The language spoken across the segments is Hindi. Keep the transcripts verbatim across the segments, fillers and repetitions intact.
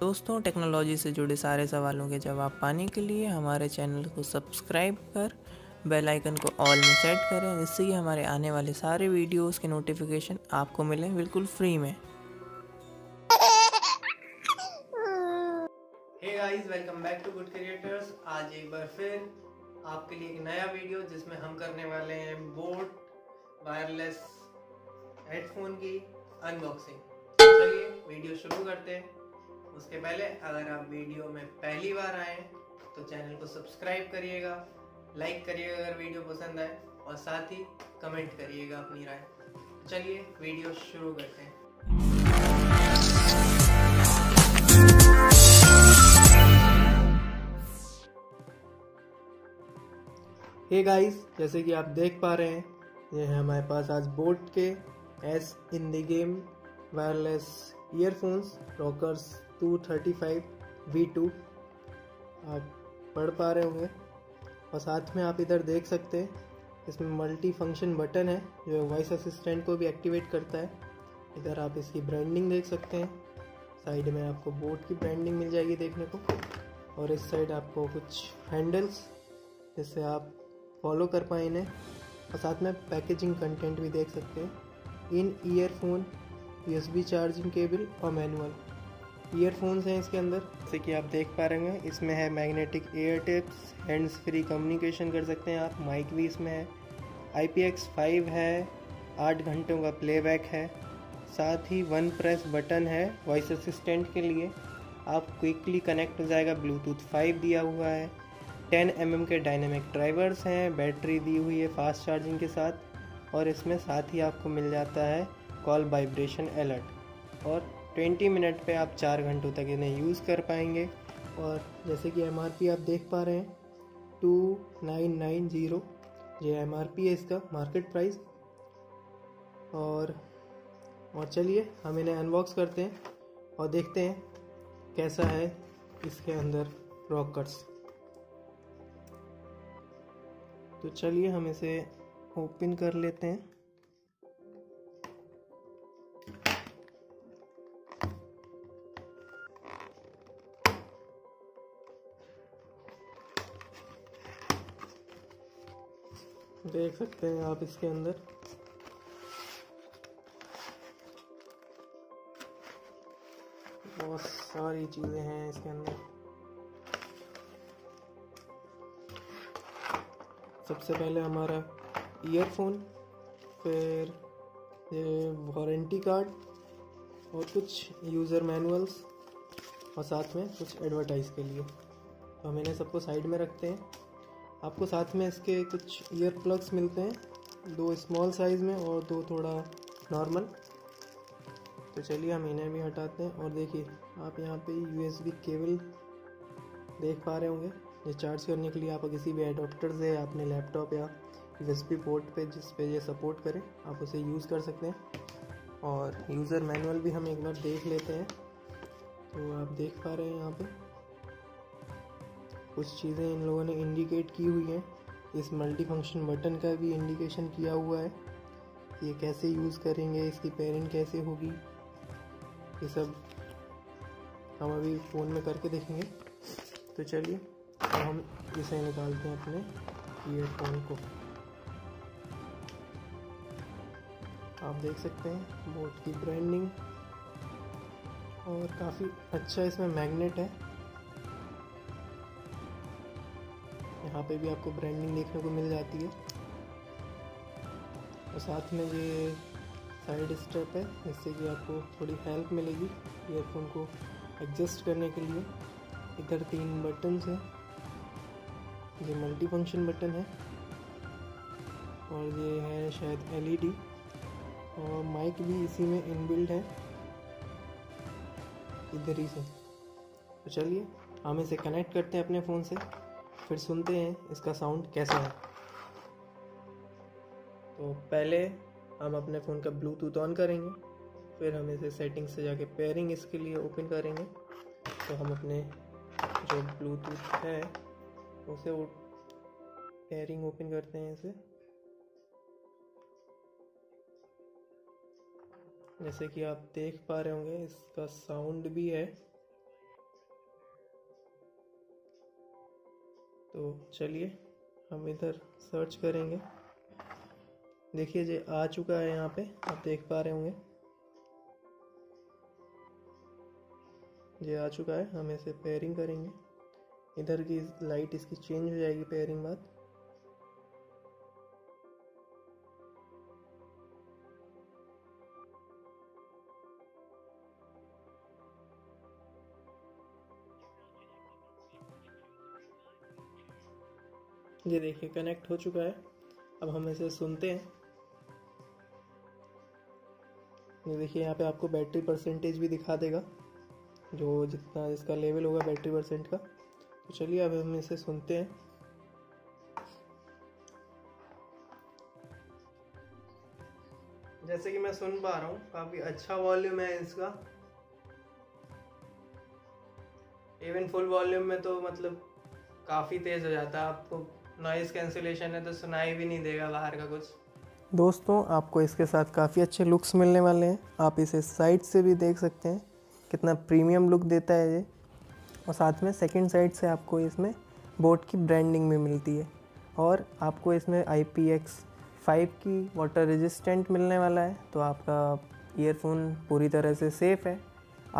दोस्तों, टेक्नोलॉजी से जुड़े सारे सवालों के जवाब पाने के लिए हमारे चैनल को सब्सक्राइब कर बेल आइकन को ऑल में सेट करें, जिससे कि हमारे आने वाले सारे वीडियोस के नोटिफिकेशन आपको मिलें बिल्कुल फ्री में। Hey guys, welcome back to good creators. आज एक बार फिर आपके लिए एक नया वीडियो जिसमें हम करने वाले हैं बोAt वायरलेस हेडफोन की अनबॉक्सिंग। चलिए वीडियो शुरू करते हैं। उसके पहले अगर आप वीडियो में पहली बार आए तो चैनल को सब्सक्राइब करिएगा, लाइक करिएगा अगर वीडियो पसंद आए, और साथ ही कमेंट करिएगा अपनी राय। चलिए वीडियो शुरू करते हैं। हे गाइस, जैसे कि आप देख पा रहे हैं, ये है हमारे पास आज बोAt के ace in the game wireless earphones Rockerz two thirty five V two. आप पढ़ पा रहे होंगे, और साथ में आप इधर देख सकते हैं इसमें मल्टी फंक्शन बटन है जो वॉइस असिस्टेंट को भी एक्टिवेट करता है। इधर आप इसकी ब्रांडिंग देख सकते हैं, साइड में आपको बोAt की ब्रांडिंग मिल जाएगी देखने को, और इस साइड आपको कुछ हैंडल्स जिससे आप फॉलो कर पाए इन्हें, और साथ में पैकेजिंग कंटेंट भी देख सकते हैं। इन ईयरफोन, यूएसबी चार्जिंग केबल और मैनुअल ईयरफोन्स हैं इसके अंदर। जैसे कि आप देख पा रहे होंगे, इसमें है magnetic air tips, hands free communication कर सकते हैं आप, माइक भी इसमें है, आई पी एक्स फाइव है, आठ घंटों का प्लेबैक है, साथ ही वन प्रेस बटन है वॉइस असिस्टेंट के लिए, आप क्विकली कनेक्ट हो जाएगा। ब्लूटूथ फाइव दिया हुआ है, टेन एम एम के डायनेमिक ड्राइवर्स हैं, बैटरी दी हुई है फास्ट चार्जिंग के साथ, और इसमें साथ ही आपको मिल जाता है कॉल वाइब्रेशन अलर्ट, और बीस मिनट पे आप चार घंटों तक इन्हें यूज़ कर पाएंगे। और जैसे कि एम आर पी आप देख पा रहे हैं टू नाइन नाइन ज़ीरो, ये एम आर पी है इसका, मार्केट प्राइस। और और चलिए हम इन्हें अनबॉक्स करते हैं और देखते हैं कैसा है इसके अंदर रॉकर्स। तो चलिए हम इसे ओपन कर लेते हैं। देख सकते हैं आप इसके अंदर बहुत सारी चीजें हैं इसके अंदर। सबसे पहले हमारा ईयरफोन, फिर ये वारंटी कार्ड और कुछ यूज़र मैनुअल्स, और साथ में कुछ एडवर्टाइज के लिए। तो हम इन्हें सबको साइड में रखते हैं। आपको साथ में इसके कुछ ईयर प्लग्स मिलते हैं, दो स्मॉल साइज़ में और दो थोड़ा नॉर्मल। तो चलिए हम इन्हें भी हटाते हैं, और देखिए आप यहाँ पे यूएसबी केबल देख पा रहे होंगे। ये चार्ज करने के लिए आप किसी भी एडाप्टर से अपने लैपटॉप या यूएसबी पोर्ट पे जिस पे ये सपोर्ट करें आप उसे यूज़ कर सकते हैं। और यूज़र मैनुअल भी हम एक बार देख लेते हैं। तो आप देख पा रहे हैं यहाँ पर कुछ चीज़ें इन लोगों ने इंडिकेट की हुई हैं। इस मल्टी फंक्शन बटन का भी इंडिकेशन किया हुआ है, ये कैसे यूज़ करेंगे, इसकी पेयरिंग कैसे होगी, ये सब हम अभी फ़ोन में करके देखेंगे। तो चलिए तो हम इसे निकालते हैं अपने ईयरफोन को। आप देख सकते हैं बोAt की ब्रांडिंग, और काफ़ी अच्छा इसमें मैग्नेट है, यहाँ पे भी आपको ब्रांडिंग देखने को मिल जाती है, और साथ में ये साइड स्ट्रैप है जिससे कि आपको थोड़ी हेल्प मिलेगी ईयरफोन को एडजस्ट करने के लिए। इधर तीन बटन्स हैं, ये मल्टी फंक्शन बटन है, और ये है शायद एल ई डी, और माइक भी इसी में इनबिल्ट है इधर ही से। तो चलिए हम इसे कनेक्ट करते हैं अपने फ़ोन से, फिर सुनते हैं इसका साउंड कैसा है। तो पहले हम अपने फ़ोन का ब्लूटूथ ऑन करेंगे, फिर हम इसे सेटिंग्स से जाके पेयरिंग इसके लिए ओपन करेंगे। तो हम अपने जो ब्लूटूथ है उसे पेयरिंग ओपन करते हैं इसे। जैसे कि आप देख पा रहे होंगे इसका साउंड भी है तो चलिए हम इधर सर्च करेंगे। देखिए ये आ चुका है, यहाँ पे आप देख पा रहे होंगे ये आ चुका है। हम इसे पेयरिंग करेंगे, इधर की लाइट इसकी चेंज हो जाएगी पेयरिंग बाद। ये देखिए कनेक्ट हो चुका है। अब हम इसे सुनते हैं। ये देखिए यहाँ पे आपको बैटरी परसेंटेज भी दिखा देगा, जो जितना इसका लेवल होगा बैटरी परसेंट का। तो चलिए अब हम इसे सुनते हैं। जैसे कि मैं सुन पा रहा हूँ, काफ़ी अच्छा वॉल्यूम है इसका। इवन फुल वॉल्यूम में तो मतलब काफ़ी तेज़ हो जाता है, आपको नॉइज़ कैंसिलेशन है तो सुनाई भी नहीं देगा बाहर का कुछ। दोस्तों आपको इसके साथ काफ़ी अच्छे लुक्स मिलने वाले हैं, आप इसे साइड से भी देख सकते हैं कितना प्रीमियम लुक देता है ये। और साथ में सेकंड साइड से आपको इसमें बोट की ब्रांडिंग भी मिलती है, और आपको इसमें आई पी एक्स फाइव की वाटर रेजिस्टेंट मिलने वाला है। तो आपका ईयरफोन पूरी तरह से सेफ़ है।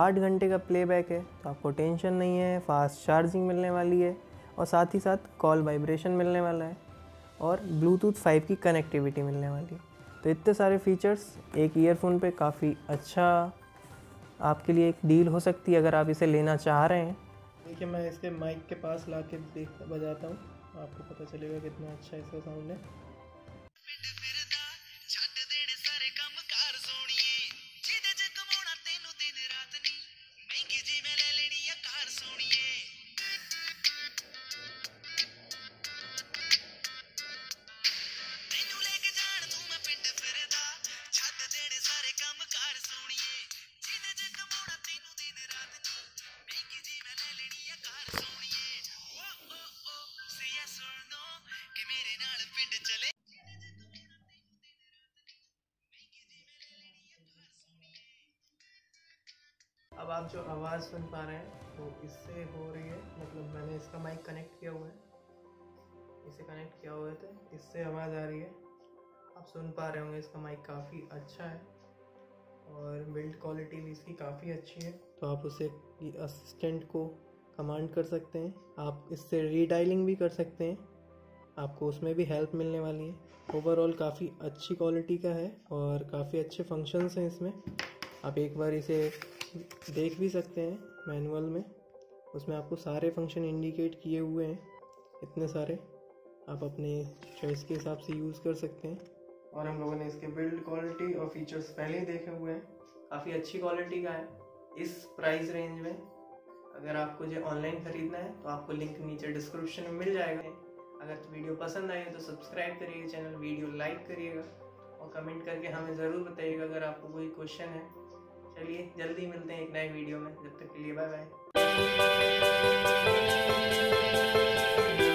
आठ घंटे का प्लेबैक है तो आपको टेंशन नहीं है। फास्ट चार्जिंग मिलने वाली है और साथ ही साथ कॉल वाइब्रेशन मिलने वाला है, और ब्लूटूथ फाइव की कनेक्टिविटी मिलने वाली है। तो इतने सारे फीचर्स एक ईयरफोन पे काफ़ी अच्छा आपके लिए एक डील हो सकती है अगर आप इसे लेना चाह रहे हैं। देखिए मैं इसके माइक के पास ला के देख बजाता हूँ, आपको पता चलेगा कितना अच्छा इसका साउंड है। अब आप जो आवाज़ सुन पा रहे हैं वो इससे हो रही है, मतलब मैंने इसका माइक कनेक्ट किया हुआ है, इसे कनेक्ट किया हुआ है तो इससे आवाज़ आ रही है। आप सुन पा रहे होंगे इसका माइक काफ़ी अच्छा है, और बिल्ड क्वालिटी भी इसकी काफ़ी अच्छी है। तो आप उसे असिस्टेंट को कमांड कर सकते हैं, आप इससे रीडायलिंग भी कर सकते हैं, आपको उसमें भी हेल्प मिलने वाली है। ओवरऑल काफ़ी अच्छी क्वालिटी का है और काफ़ी अच्छे फंक्शंस हैं इसमें। आप एक बार इसे देख भी सकते हैं मैनुअल में, उसमें आपको सारे फंक्शन इंडिकेट किए हुए हैं। इतने सारे आप अपने चॉइस के हिसाब से यूज़ कर सकते हैं। और हम लोगों ने इसके बिल्ड क्वालिटी और फीचर्स पहले ही देखे हुए हैं, काफ़ी अच्छी क्वालिटी का है इस प्राइस रेंज में। अगर आपको जो ऑनलाइन ख़रीदना है तो आपको लिंक नीचे डिस्क्रिप्शन में मिल जाएगा। अगर वीडियो पसंद आई तो सब्सक्राइब करिए चैनल, वीडियो लाइक करिएगा और कमेंट करके हमें ज़रूर बताइएगा अगर आपको कोई क्वेश्चन है। चलिए जल्दी मिलते हैं एक नए वीडियो में, जब तक के लिए बाय बाय।